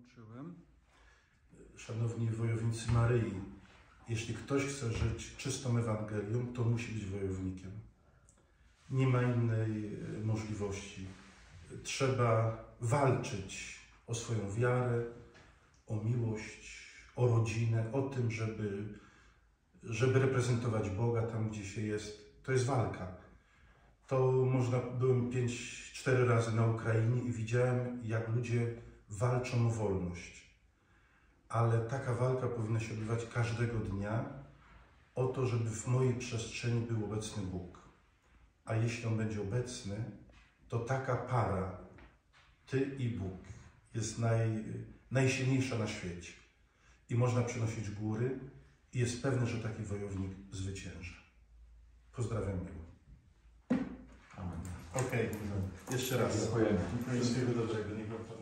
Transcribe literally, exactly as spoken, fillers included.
dołączyłem. Szanowni wojownicy Maryi, jeśli ktoś chce żyć czystą Ewangelią, to musi być wojownikiem. Nie ma innej możliwości. Trzeba walczyć o swoją wiarę, o miłość, o rodzinę, o tym, żeby, żeby reprezentować Boga tam, gdzie się jest. To jest walka. To można, byłem pięć, cztery razy na Ukrainie i widziałem, jak ludzie walczą o wolność. Ale taka walka powinna się odbywać każdego dnia o to, żeby w mojej przestrzeni był obecny Bóg. A jeśli On będzie obecny, to taka para, Ty i Bóg, jest naj, najsilniejsza na świecie. I można przynosić góry i jest pewne, że taki wojownik zwycięży. Pozdrawiam miło. Amen. Okej, okay. Jeszcze raz. Dziękujemy. Wszystkiego dobrego.